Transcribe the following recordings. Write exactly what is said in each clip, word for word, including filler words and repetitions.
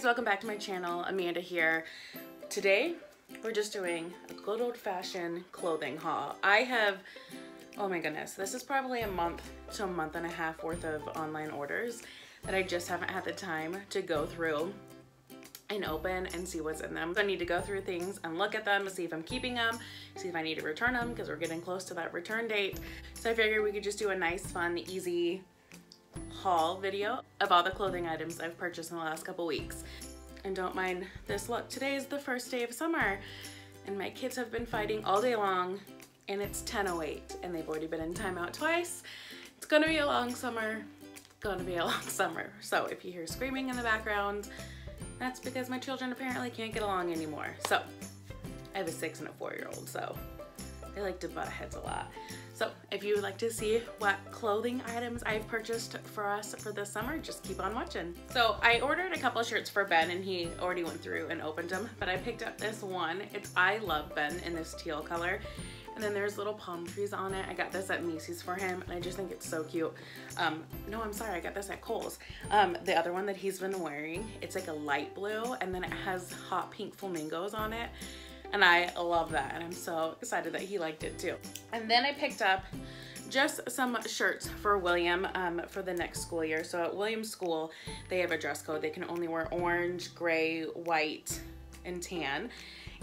guys, welcome back to my channel. Amanda here. Today we're just doing a good old-fashioned clothing haul. I have, oh my goodness, this is probably a month to a month and a half worth of online orders that I just haven't had the time to go through and open and see what's in them. So I need to go through things and look at them to see if I'm keeping them, see if I need to return them, because we're getting close to that return date. So I figured we could just do a nice, fun, easy haul video of all the clothing items I've purchased in the last couple weeks. And don't mind this look. Today is the first day of summer and my kids have been fighting all day long and it's ten oh eight and they've already been in timeout twice. It's gonna be a long summer, gonna be a long summer. So if you hear screaming in the background, that's because my children apparently can't get along anymore. So I have a six and a four year old, so they like to butt heads a lot. So if you would like to see what clothing items I've purchased for us for this summer, just keep on watching. So I ordered a couple of shirts for Ben and he already went through and opened them, but I picked up this one. It's I Love Ben in this teal color. And then there's little palm trees on it. I got this at Macy's for him and I just think it's so cute. Um, no, I'm sorry, I got this at Kohl's. Um, the other one that he's been wearing, it's like a light blue and then it has hot pink flamingos on it. And I love that and I'm so excited that he liked it too. And then I picked up just some shirts for William um, for the next school year. So at William's school, they have a dress code. They can only wear orange, gray, white, and tan.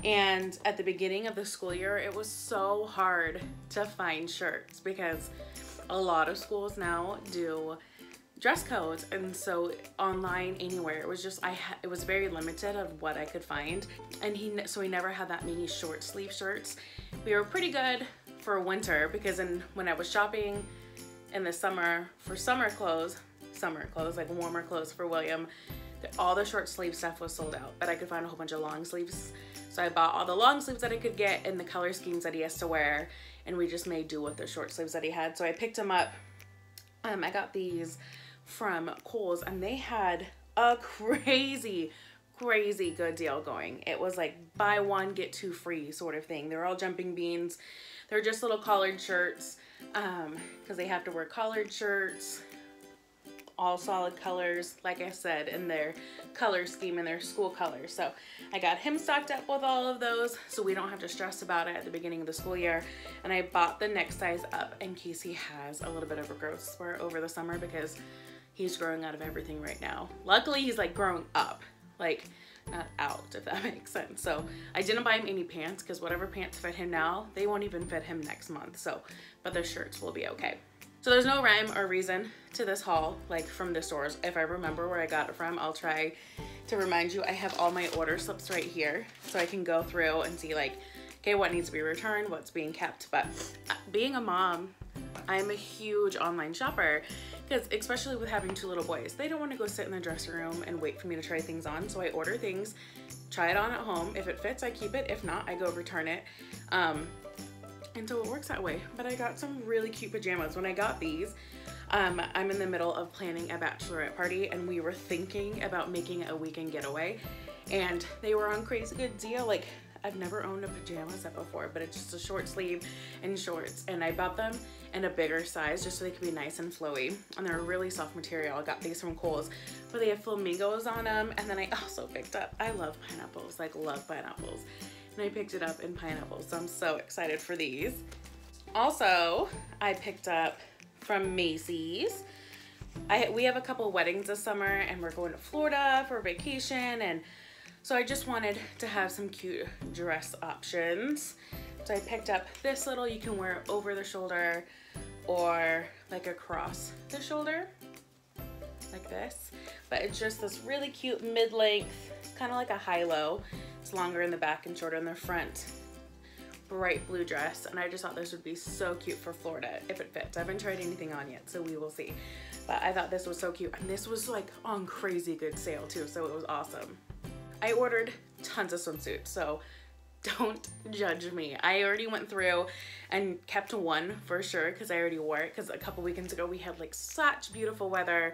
And at the beginning of the school year, it was so hard to find shirts because a lot of schools now do dress codes, and so online, anywhere, it was just I ha it was very limited of what I could find, and he so we never had that many short sleeve shirts. We were pretty good for winter because in when I was shopping in the summer for summer clothes, summer clothes like warmer clothes for William, all the short sleeve stuff was sold out, but I could find a whole bunch of long sleeves. So I bought all the long sleeves that I could get and the color schemes that he has to wear, and we just made do with the short sleeves that he had. So I picked him up. Um, I got these from Kohl's and they had a crazy, crazy good deal going. It was like buy one, get two free sort of thing. They're all jumping beans. They're just little collared shirts um, because they have to wear collared shirts. All solid colors, like I said, in their color scheme and their school colors. So I got him stocked up with all of those so we don't have to stress about it at the beginning of the school year. And I bought the next size up in case he has a little bit of a growth spurt over the summer because he's growing out of everything right now. Luckily, he's like growing up, like not out, if that makes sense. So I didn't buy him any pants because whatever pants fit him now, they won't even fit him next month. So, but the shirts will be okay. So there's no rhyme or reason to this haul, like from the stores. If I remember where I got it from, I'll try to remind you. I have all my order slips right here so I can go through and see like, okay, what needs to be returned, what's being kept. But being a mom, I'm a huge online shopper because especially with having two little boys, they don't want to go sit in the dressing room and wait for me to try things on. So I order things, try it on at home. If it fits, I keep it. If not, I go return it. Um, And so it works that way. But I got some really cute pajamas. When I got these, um, I'm in the middle of planning a bachelorette party and we were thinking about making a weekend getaway and they were on crazy good deal. Like I've never owned a pajama set before, but it's just a short sleeve and shorts, and I bought them in a bigger size just so they could be nice and flowy, and they're a really soft material. I got these from Kohl's, but they have flamingos on them. And then I also picked up, I love pineapples, like love pineapples. And I picked it up in pineapple, so I'm so excited for these. Also, I picked up from Macy's. I, we have a couple weddings this summer and we're going to Florida for vacation, and so I just wanted to have some cute dress options. So I picked up this little, you can wear it over the shoulder or like across the shoulder, like this. But it's just this really cute mid-length, kind of like a high-low. Longer in the back and shorter in the front, bright blue dress, and I just thought this would be so cute for Florida if it fits. I haven't tried anything on yet, so we will see, but I thought this was so cute, and this was like on crazy good sale too, so it was awesome. I ordered tons of swimsuits, so don't judge me. I already went through and kept one for sure because I already wore it, because a couple weekends ago we had like such beautiful weather.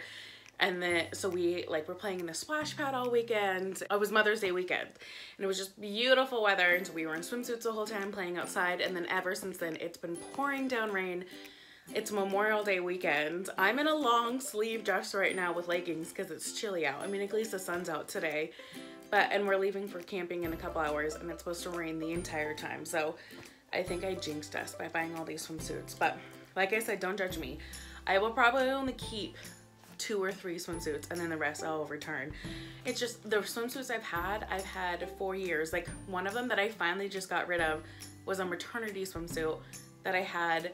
And then, so we like were playing in the splash pad all weekend. It was Mother's Day weekend and it was just beautiful weather. And so we were in swimsuits the whole time playing outside. And then ever since then, it's been pouring down rain It's Memorial Day weekend. I'm in a long sleeve dress right now with leggings because it's chilly out. I mean, at least the sun's out today. But, and we're leaving for camping in a couple hours and it's supposed to rain the entire time. So I think I jinxed us by buying all these swimsuits. But like I said, don't judge me. I will probably only keep two or three swimsuits and then the rest I'll return. It's just the swimsuits I've had, I've had four years. Like one of them that I finally just got rid of was a maternity swimsuit that I had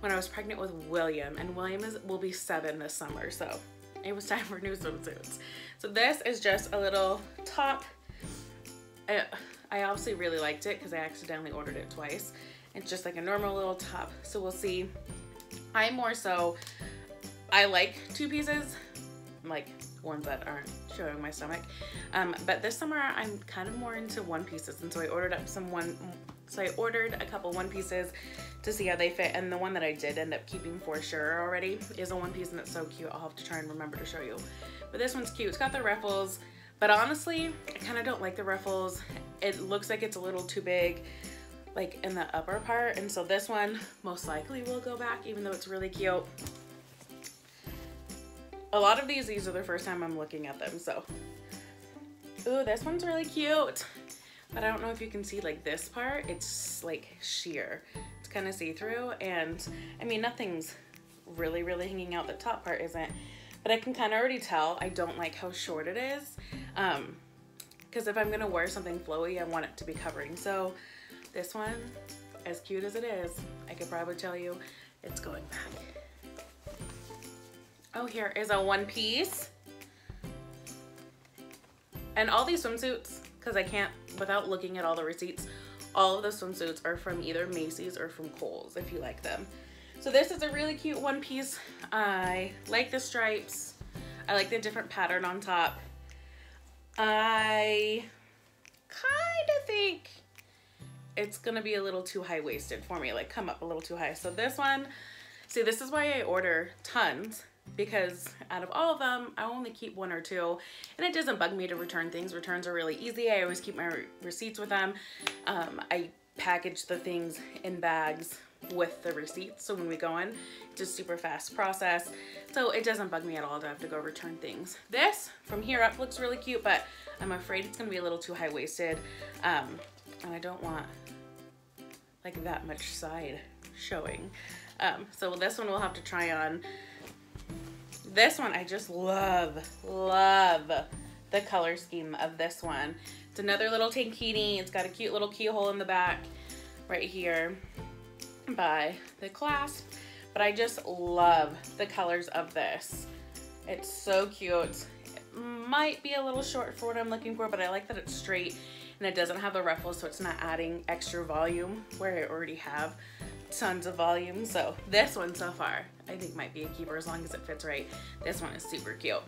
when I was pregnant with William, and William is, will be seven this summer, so it was time for new swimsuits. So this is just a little top. I, I obviously really liked it because I accidentally ordered it twice. It's just like a normal little top, so we'll see. I'm more so, I like two pieces, like ones that aren't showing my stomach. Um, but this summer I'm kind of more into one pieces, and so I ordered up some one, so I ordered a couple one pieces to see how they fit. And the one that I did end up keeping for sure already is a one piece, and it's so cute. I'll have to try and remember to show you. But this one's cute. It's got the ruffles, but honestly, I kind of don't like the ruffles. It looks like it's a little too big, like in the upper part. And so this one most likely will go back, even though it's really cute. A lot of these, these are the first time I'm looking at them, so. Ooh, this one's really cute. But I don't know if you can see like this part, it's like sheer. It's kind of see-through, and I mean, nothing's really, really hanging out. The top part isn't, but I can kind of already tell I don't like how short it is. Um, because if I'm gonna wear something flowy, I want it to be covering. So this one, as cute as it is, I could probably tell you it's going back. Oh, here is a one piece. And all these swimsuits, because I can't without looking at all the receipts, all of the swimsuits are from either Macy's or from Kohl's if you like them. So this is a really cute one piece. I like the stripes. I like the different pattern on top. I kind of think it's gonna be a little too high-waisted for me, like come up a little too high. So this one, see, this is why I order tons, because out of all of them, I only keep one or two, and it doesn't bug me to return things. Returns are really easy. I always keep my receipts with them. Um, I package the things in bags with the receipts, so when we go in, it's a super fast process. So it doesn't bug me at all to have to go return things. This, from here up, looks really cute, but I'm afraid it's gonna be a little too high-waisted, um, and I don't want like that much side showing. Um, so this one we'll have to try on. This one, I just love, love the color scheme of this one. It's another little tankini. It's got a cute little keyhole in the back right here by the clasp, but I just love the colors of this. It's so cute. It might be a little short for what I'm looking for, but I like that it's straight and it doesn't have the ruffles, so it's not adding extra volume where I already have tons of volume. So this one so far I think might be a keeper as long as it fits right. This one is super cute.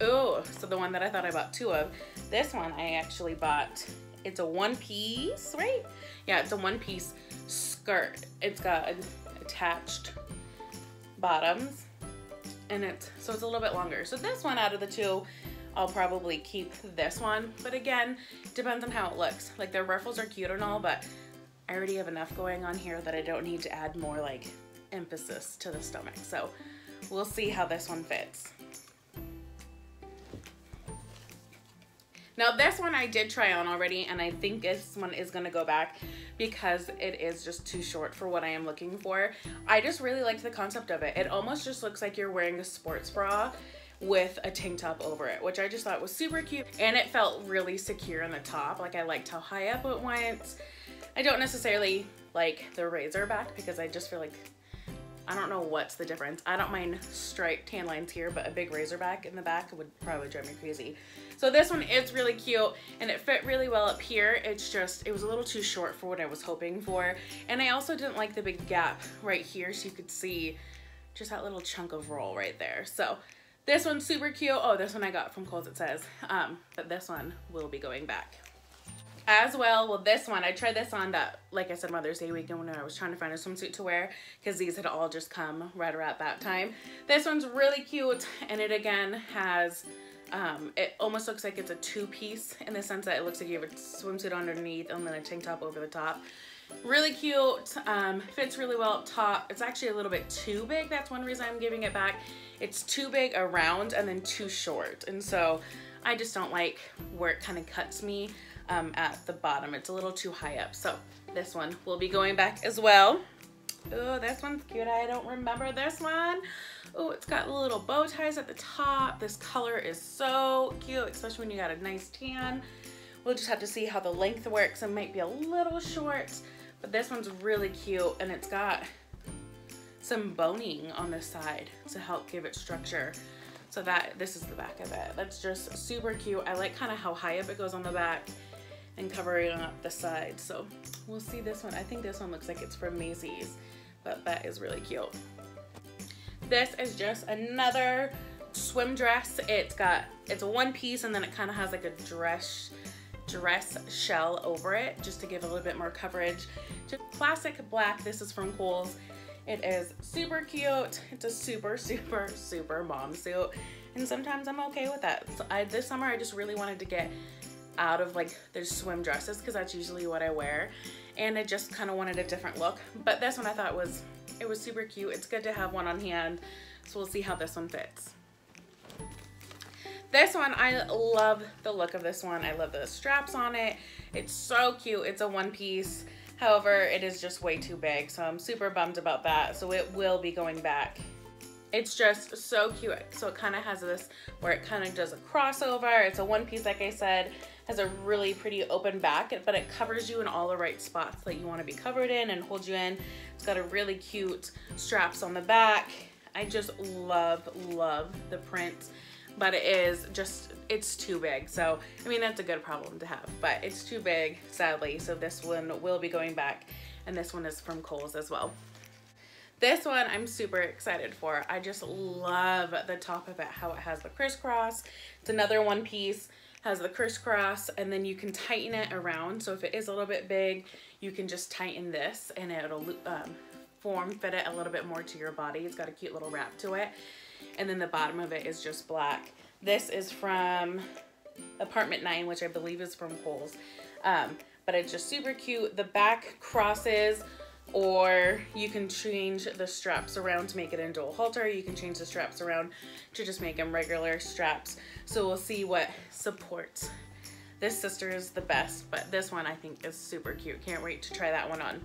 Oh, so the one that I thought I bought two of, this one I actually bought, it's a one piece, right? Yeah, it's a one piece skirt. It's got attached bottoms and it's, so it's a little bit longer. So this one out of the two, I'll probably keep this one, but again, depends on how it looks. Like the ruffles are cute and all, but I already have enough going on here that I don't need to add more like emphasis to the stomach. So we'll see how this one fits. Now this one I did try on already, and I think this one is gonna go back because it is just too short for what I am looking for. I just really liked the concept of it. It almost just looks like you're wearing a sports bra with a tank top over it, which I just thought was super cute, and it felt really secure in the top. Like I liked how high up it went. I don't necessarily like the razor back because I just feel like, I don't know what's the difference. I don't mind striped tan lines here, but a big razor back in the back would probably drive me crazy. So this one is really cute and it fit really well up here. It's just, it was a little too short for what I was hoping for. And I also didn't like the big gap right here, so you could see just that little chunk of roll right there. So this one's super cute. Oh, this one I got from Kohl's, it says, um, but this one will be going back. As well, well this one, I tried this on that, like I said, Mother's Day weekend when I was trying to find a swimsuit to wear because these had all just come right around that time. This one's really cute, and it again has, um, it almost looks like it's a two-piece in the sense that it looks like you have a swimsuit underneath and then a tank top over the top. Really cute, um, fits really well up top. It's actually a little bit too big. That's one reason I'm giving it back. It's too big around and then too short. And so I just don't like where it kind of cuts me um, at the bottom. It's a little too high up. So this one will be going back as well. Oh, this one's cute. I don't remember this one. Oh, it's got little bow ties at the top. This color is so cute, especially when you got a nice tan. We'll just have to see how the length works. It might be a little short, but this one's really cute, and it's got some boning on the side to help give it structure. So that, this is the back of it. That's just super cute. I like kind of how high up it goes on the back and covering up the side. So we'll see this one. I think this one looks like it's from Macy's, but that is really cute. This is just another swim dress. It's got, it's a one piece, and then it kind of has like a dress, dress shell over it just to give a little bit more coverage. Just classic black. This is from Kohl's. It is super cute. It's a super, super, super mom suit. And sometimes I'm okay with that. So I, this summer I just really wanted to get out of like the swim dresses because that's usually what I wear. And I just kind of wanted a different look. But this one I thought was, it was super cute. It's good to have one on hand. So we'll see how this one fits. This one, I love the look of this one. I love the straps on it. It's so cute. It's a one piece. However, it is just way too big, so I'm super bummed about that. So it will be going back. It's just so cute. So it kind of has this where it kind of does a crossover. It's a one piece, like I said, has a really pretty open back, but it covers you in all the right spots that you want to be covered in and holds you in. It's got a really cute straps on the back. I just love, love the print, but it is just, it's too big. So, I mean, that's a good problem to have, but it's too big, sadly. So this one will be going back, and this one is from Kohl's as well. This one I'm super excited for. I just love the top of it, how it has the crisscross. It's another one piece, has the crisscross, and then you can tighten it around. So if it is a little bit big, you can just tighten this and it'll um, form fit it a little bit more to your body. It's got a cute little wrap to it. And then the bottom of it is just black. This is from Apartment Nine, which I believe is from Kohl's. Um, but it's just super cute. The back crosses, or you can change the straps around to make it into a halter. You can change the straps around to just make them regular straps. So we'll see what supports. This sister is the best, but this one I think is super cute. Can't wait to try that one on.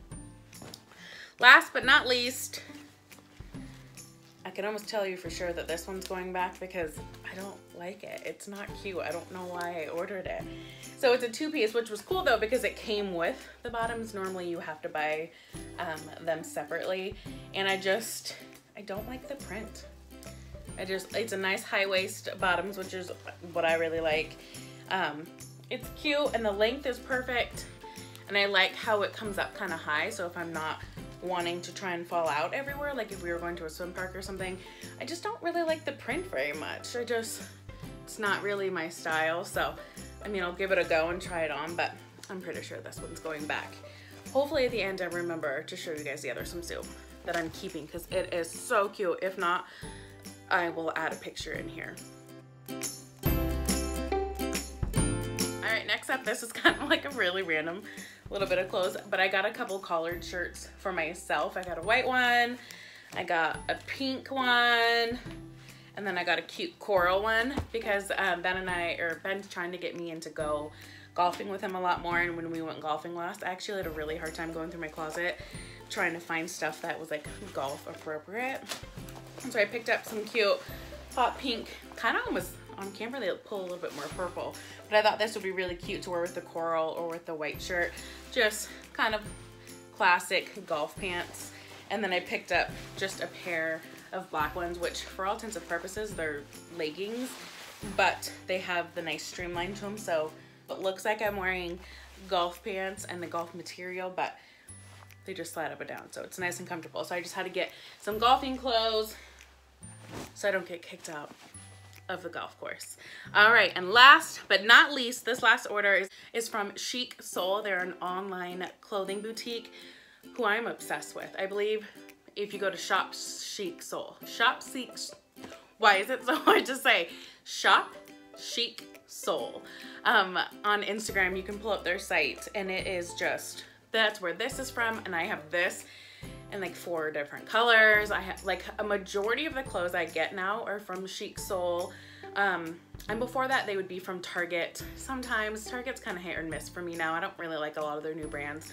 Last but not least, I can almost tell you for sure that this one's going back because I don't like it. It's not cute. I don't know why I ordered it. So it's a two-piece, which was cool though because it came with the bottoms. Normally you have to buy um, them separately. And I just, I don't like the print. I just, it's a nice high-waist bottoms, which is what I really like. Um, it's cute and the length is perfect. And I like how it comes up kind of high, so if I'm not wanting to try and fall out everywhere, like if we were going to a swim park or something. I just don't really like the print very much. I just, it's not really my style. So, I mean, I'll give it a go and try it on, but I'm pretty sure this one's going back. Hopefully at the end I remember to show you guys the other swimsuit that I'm keeping because it is so cute. If not, I will add a picture in here. All right, next up, this is kind of like a really random little bit of clothes, but I got a couple collared shirts for myself. I got a white one, I got a pink one, and then I got a cute coral one because um, Ben and I, or Ben's trying to get me into go golfing with him a lot more, and when we went golfing last, I actually had a really hard time going through my closet trying to find stuff that was like golf appropriate. And so I picked up some cute hot pink, kind of almost on camera they pull a little bit more purple, but I thought this would be really cute to wear with the coral or with the white shirt, just kind of classic golf pants. And then I picked up just a pair of black ones, which for all intents and purposes they're leggings, but they have the nice streamline to them, so it looks like I'm wearing golf pants and the golf material, but they just slide up and down, so it's nice and comfortable. So I just had to get some golfing clothes so I don't get kicked out of the golf course. All right, and last but not least, this last order is, is from Chic Soul. They're an online clothing boutique who I'm obsessed with. I believe if you go to Shop Chic Soul, Shop Chic, why is it so hard to say? Shop Chic Soul. Um, on Instagram, you can pull up their site and it is just that's where this is from, and I have this in like four different colors. I have like a majority of the clothes I get now are from Chic Soul. Um, and before that, they would be from Target. Sometimes Target's kind of hit or miss for me now. I don't really like a lot of their new brands.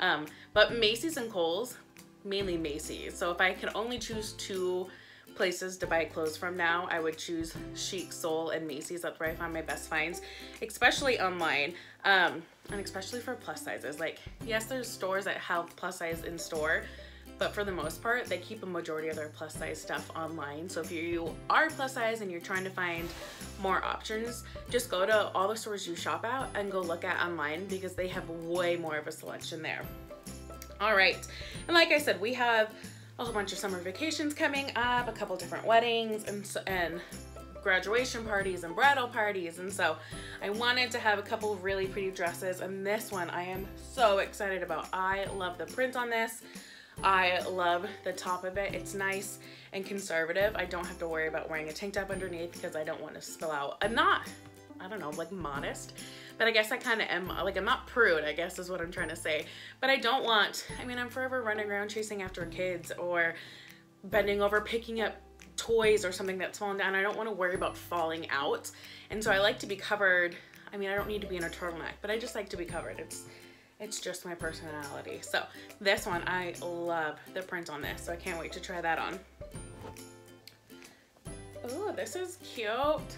Um, but Macy's and Kohl's, mainly Macy's. So if I could only choose two places to buy clothes from now, I would choose Chic Soul and Macy's. That's where I find my best finds, especially online, um, and especially for plus sizes. Like, yes, there's stores that have plus size in store, but for the most part, they keep a majority of their plus size stuff online. So if you are plus size and you're trying to find more options, just go to all the stores you shop at and go look at online, because they have way more of a selection there. All right, and like I said, we have a whole bunch of summer vacations coming up, a couple different weddings and, and graduation parties and bridal parties. And so I wanted to have a couple of really pretty dresses, and this one I am so excited about. I love the print on this. I love the top of it. It's nice and conservative. I don't have to worry about wearing a tank top underneath because I don't want to spill out. I'm not, I don't know, like modest, but I guess I kind of am. Like, I'm not prude, I guess is what I'm trying to say. But I don't want, I mean, I'm forever running around chasing after kids or bending over, picking up toys or something that's fallen down. I don't want to worry about falling out. And so I like to be covered. I mean, I don't need to be in a turtleneck, but I just like to be covered. It's It's just my personality. So this one, I love the print on this, so I can't wait to try that on. Ooh, this is cute.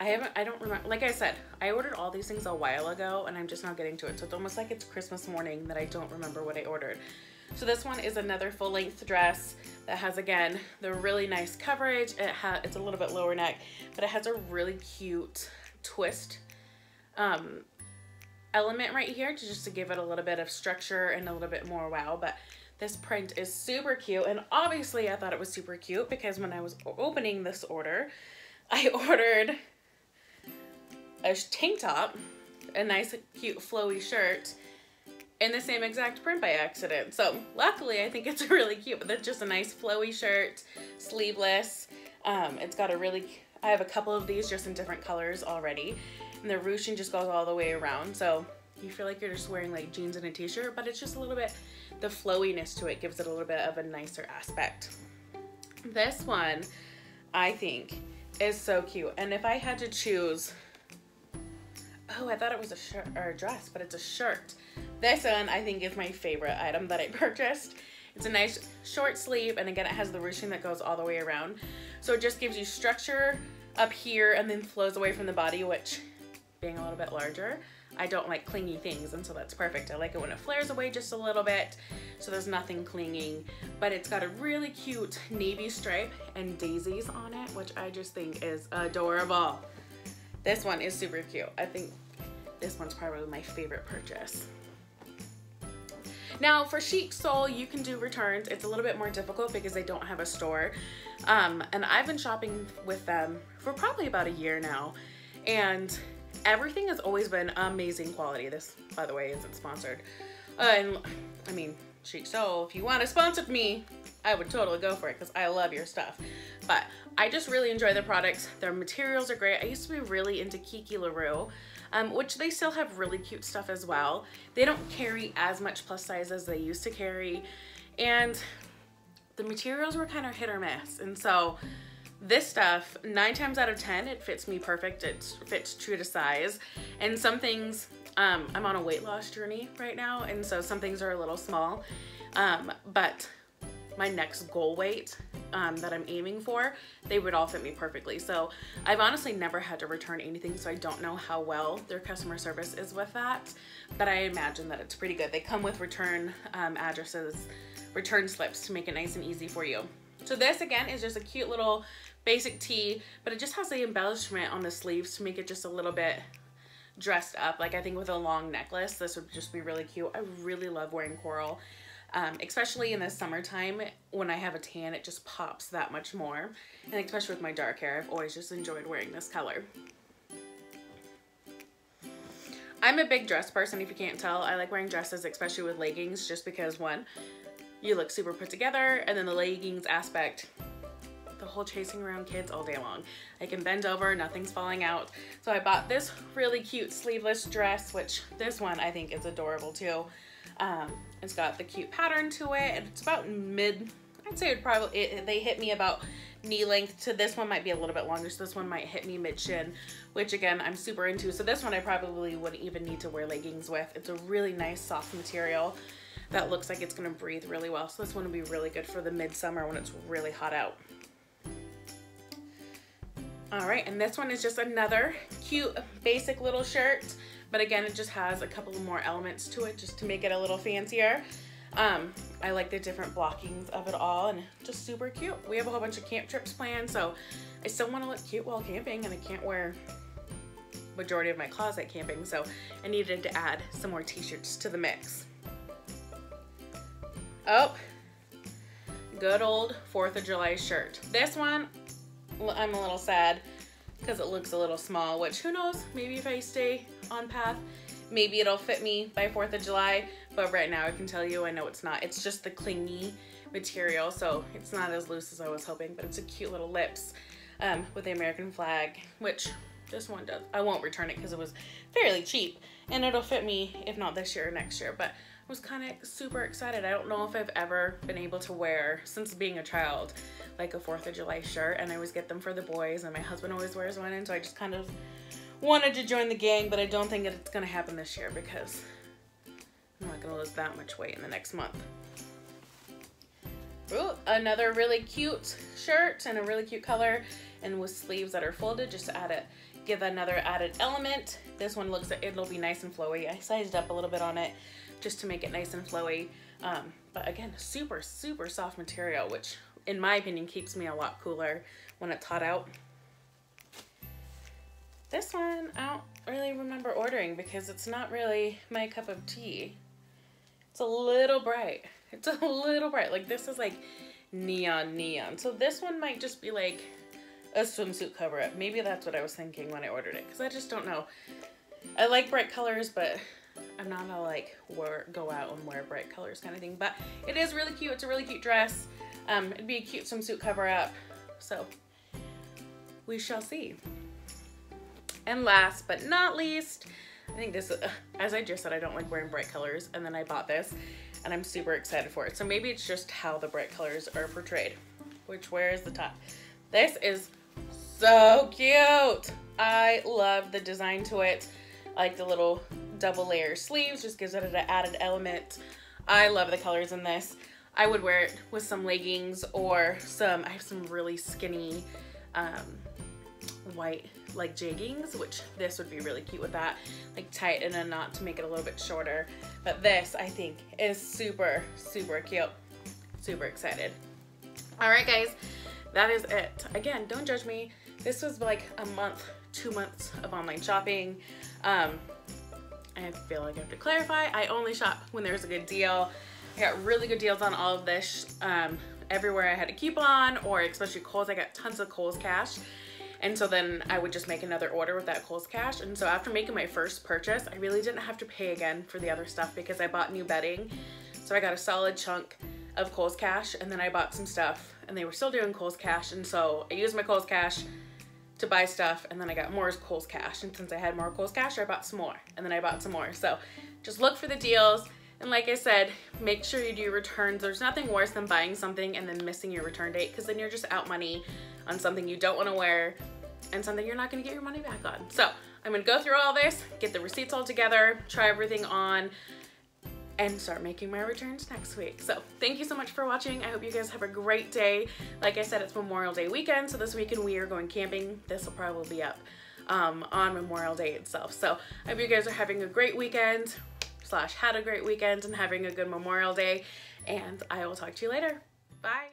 I haven't, I don't remember, like I said, I ordered all these things a while ago and I'm just now getting to it. So it's almost like it's Christmas morning that I don't remember what I ordered. So this one is another full length dress that has, again, the really nice coverage. It has, it's a little bit lower neck, but it has a really cute twist. Um, element right here to just to give it a little bit of structure and a little bit more wow. But this print is super cute, and obviously I thought it was super cute because when I was opening this order, I ordered a tank top, a nice cute flowy shirt in the same exact print by accident. So luckily I think it's really cute, but that's just a nice flowy shirt, sleeveless. Um, it's got a really, I have a couple of these just in different colors already. And the ruching just goes all the way around, so you feel like you're just wearing like jeans and a t-shirt, but it's just a little bit, the flowiness to it gives it a little bit of a nicer aspect. This one I think is so cute, and if I had to choose, oh, I thought it was a shirt or a dress, but it's a shirt. This one I think is my favorite item that I purchased. It's a nice short sleeve, and again it has the ruching that goes all the way around, so it just gives you structure up here and then flows away from the body, which, being a little bit larger, I don't like clingy things, and so that's perfect. I like it when it flares away just a little bit, so there's nothing clinging. But it's got a really cute navy stripe and daisies on it, which I just think is adorable. This one is super cute. I think this one's probably my favorite purchase. Now for Chic Soul, you can do returns. It's a little bit more difficult because they don't have a store. Um, and I've been shopping with them for probably about a year now, and everything has always been amazing quality. This, by the way, isn't sponsored. Uh, and I mean, Chic Soul, if you want to sponsor me, I would totally go for it because I love your stuff. But I just really enjoy the products. Their materials are great. I used to be really into Kiki LaRue, um, which they still have really cute stuff as well. They don't carry as much plus size as they used to carry, and the materials were kind of hit or miss. And so this stuff, nine times out of ten, it fits me perfect. It fits true to size. And some things, um, I'm on a weight loss journey right now, and so some things are a little small. Um, but my next goal weight um, that I'm aiming for, they would all fit me perfectly. So I've honestly never had to return anything, so I don't know how well their customer service is with that. But I imagine that it's pretty good. They come with return um, addresses, return slips to make it nice and easy for you. So this again is just a cute little basic tee, but it just has the embellishment on the sleeves to make it just a little bit dressed up. Like, I think with a long necklace, this would just be really cute. I really love wearing coral, um, especially in the summertime when I have a tan, it just pops that much more. And especially with my dark hair, I've always just enjoyed wearing this color. I'm a big dress person, if you can't tell. I like wearing dresses, especially with leggings, just because, one, you look super put together, and then the leggings aspect, the whole chasing around kids all day long. I can bend over, nothing's falling out. So I bought this really cute sleeveless dress, which this one I think is adorable too. Um, it's got the cute pattern to it, and it's about mid, I'd say it probably, it, they hit me about knee length to this one, might be a little bit longer, so this one might hit me mid shin, which again, I'm super into. So this one I probably wouldn't even need to wear leggings with. It's a really nice soft material that looks like it's gonna breathe really well. So this one would be really good for the midsummer when it's really hot out. All right, and this one is just another cute, basic little shirt. But again, it just has a couple more elements to it just to make it a little fancier. Um, I like the different blockings of it all, and just super cute. We have a whole bunch of camp trips planned, so I still wanna look cute while camping, and I can't wear majority of my closet camping, so I needed to add some more t-shirts to the mix. Oh, good old fourth of July shirt. This one, I'm a little sad because it looks a little small, which who knows, maybe if I stay on path, maybe it'll fit me by fourth of July, but right now I can tell you I know it's not. It's just the clingy material, so it's not as loose as I was hoping, but it's a cute little lips um, with the American flag, which this one does. I won't return it because it was fairly cheap, and it'll fit me if not this year or next year, but I was kind of super excited. I don't know if I've ever been able to wear, since being a child, like a fourth of July shirt, and I always get them for the boys, and my husband always wears one, and so I just kind of wanted to join the gang, but I don't think it's gonna happen this year because I'm not gonna lose that much weight in the next month. Ooh, another really cute shirt in a really cute color, and with sleeves that are folded just to add it, give another added element. This one looks, it'll be nice and flowy. I sized up a little bit on it just to make it nice and flowy. Um, but again, super, super soft material, which in my opinion keeps me a lot cooler when it's hot out. This one, I don't really remember ordering because it's not really my cup of tea. It's a little bright. It's a little bright. Like this is like neon neon. So this one might just be like a swimsuit cover up. Maybe that's what I was thinking when I ordered it because I just don't know. I like bright colors, but I'm not a like wear, go out and wear bright colors kind of thing. But it is really cute. It's a really cute dress. Um, it'd be a cute swimsuit cover up. So we shall see. And last but not least, I think this, uh, as I just said, I don't like wearing bright colors, and then I bought this and I'm super excited for it. So maybe it's just how the bright colors are portrayed, which where is the top? This is so cute. I love the design to it. I like the little double layer sleeves, just gives it an added element. I love the colors in this. I would wear it with some leggings or some, I have some really skinny um, white like jeggings, which this would be really cute with that, like tight in a knot to make it a little bit shorter. But this I think is super, super cute. Super excited. All right guys, that is it. Again, don't judge me. This was like a month, two months of online shopping. Um, I feel like I have to clarify. I only shop when there's a good deal. I got really good deals on all of this. Um, everywhere I had a coupon, or especially Kohl's, I got tons of Kohl's cash. And so then I would just make another order with that Kohl's cash. And so after making my first purchase, I really didn't have to pay again for the other stuff because I bought new bedding. So I got a solid chunk of Kohl's cash, and then I bought some stuff and they were still doing Kohl's cash. And so I used my Kohl's cash to buy stuff, and then I got more Kohl's cash. And since I had more Kohl's cash, I bought some more, and then I bought some more. So just look for the deals. And like I said, make sure you do your returns. There's nothing worse than buying something and then missing your return date, because then you're just out money on something you don't want to wear and something you're not going to get your money back on. So I'm going to go through all this, get the receipts all together, try everything on, and start making my returns next week. So thank you so much for watching. I hope you guys have a great day. Like I said, it's Memorial Day weekend, so this weekend we are going camping. This will probably be up um, on Memorial Day itself. So I hope you guys are having a great weekend. Slash had a great weekend and having a good Memorial Day, and I will talk to you later. Bye.